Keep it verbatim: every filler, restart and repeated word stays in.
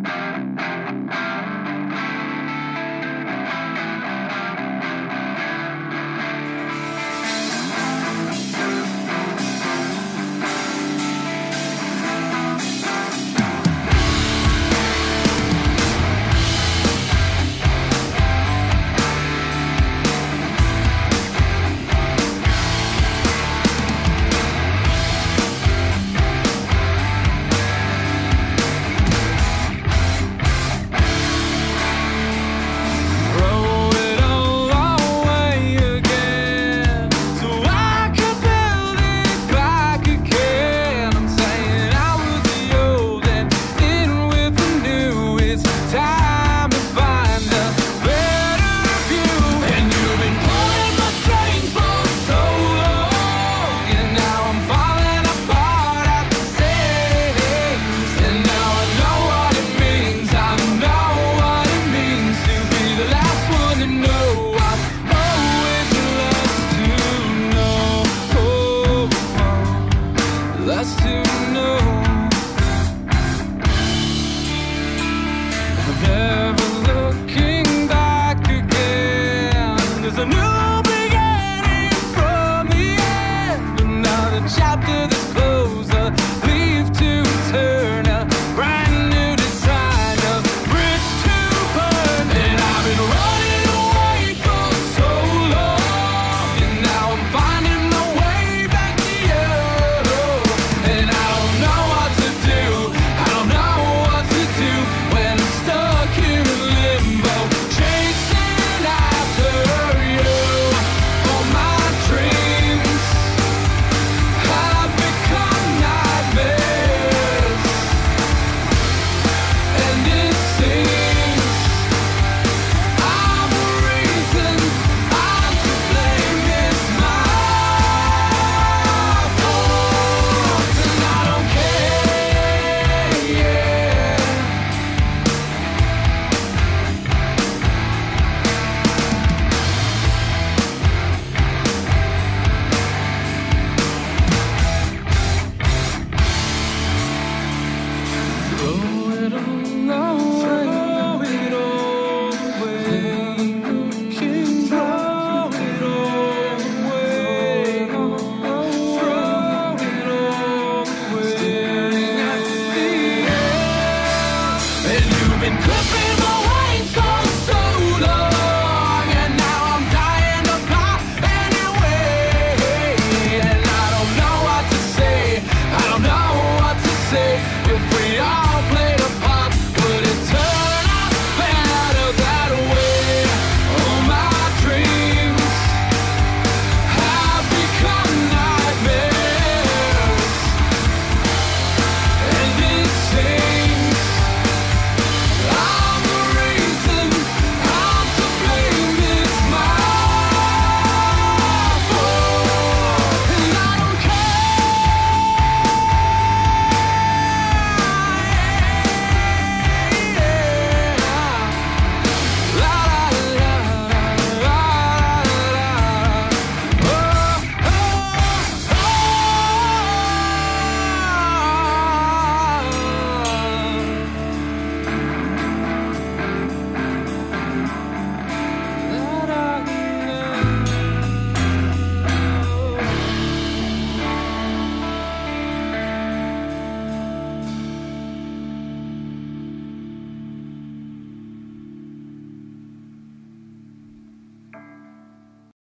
If we are